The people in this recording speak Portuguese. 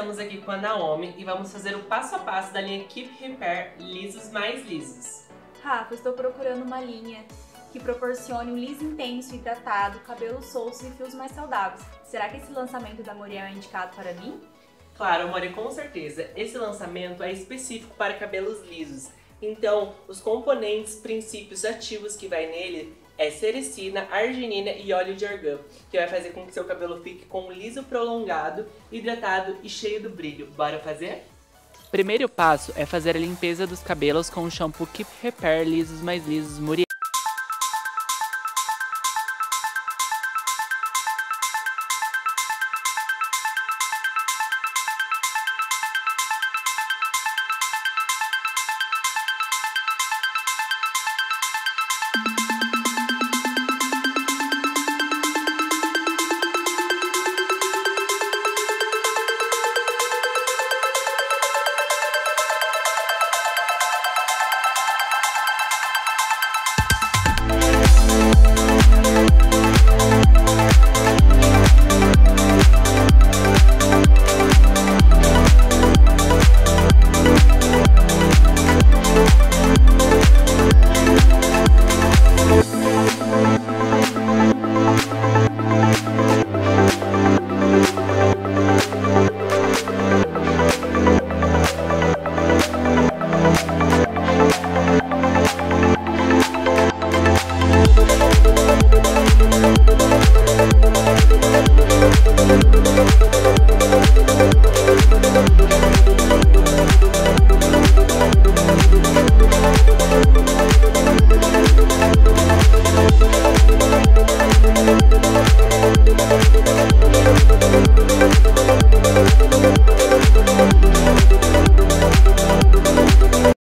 estamos aqui com a Naomi e vamos fazer o passo a passo da linha Keep Repair lisos mais lisos. Rafa, estou procurando uma linha que proporcione um liso intenso, hidratado, cabelos soltos e fios mais saudáveis. Será que esse lançamento da Muriel é indicado para mim? Claro, Muriel, com certeza. Esse lançamento é específico para cabelos lisos. Então, os componentes, princípios ativos que vai nele é sericina, arginina e óleo de argan, que vai fazer com que seu cabelo fique com um liso prolongado, hidratado e cheio do brilho. Bora fazer? Primeiro passo é fazer a limpeza dos cabelos com o shampoo Keep Repair lisos mais lisos Muriel.